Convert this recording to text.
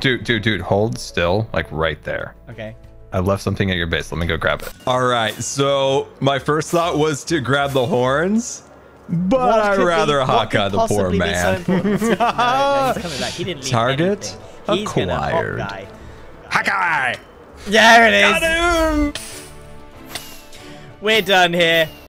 Dude, hold still, like right there. Okay. I left something at your base. Let me go grab it. All right. So my first thought was to grab the horns, but I'd rather Hawkeye the poor man. So no, he's coming back. He didn't leave target anything. Acquired. Hawkeye. There it is. Got him. We're done here.